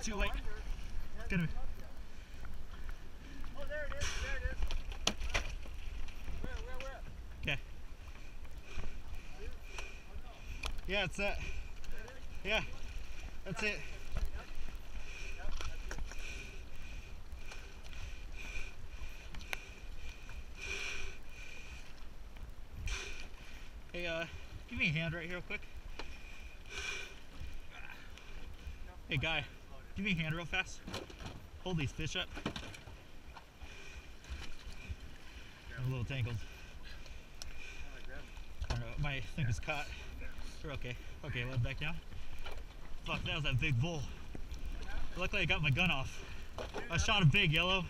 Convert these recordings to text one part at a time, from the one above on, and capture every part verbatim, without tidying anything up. it's too late. It's gonna be. Oh, there it is, there it is. Where, where, where? Okay. Yeah, it's that. Yeah, that's it. Hey, uh, give me a hand right here real quick. Hey guy, give me a hand real fast. Hold these fish up. I'm a little tangled. I don't know, my thing was caught. We're okay. Okay, let it back down. Fuck, that was that big bull. Luckily I got my gun off. I shot a big yellow.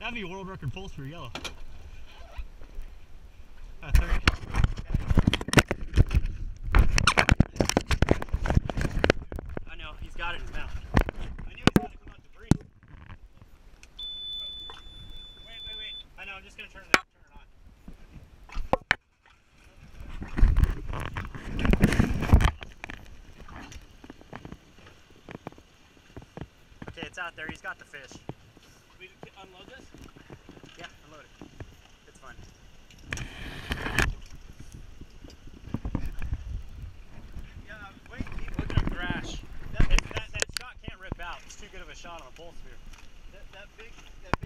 That'd be a world record pull through yellow. Uh, thirty. Got it in his mouth. I knew he was gonna come out to breathe. Wait, wait, wait. I know, I'm just gonna turn it, turn it on. Okay, it's out there, he's got the fish. We unload this? Yeah, unload it. It's fine. Yeah, wait, keep looking at him thrash. That, that, that shot can't rip out. It's too good of a shot on a bull spear. That, that big, that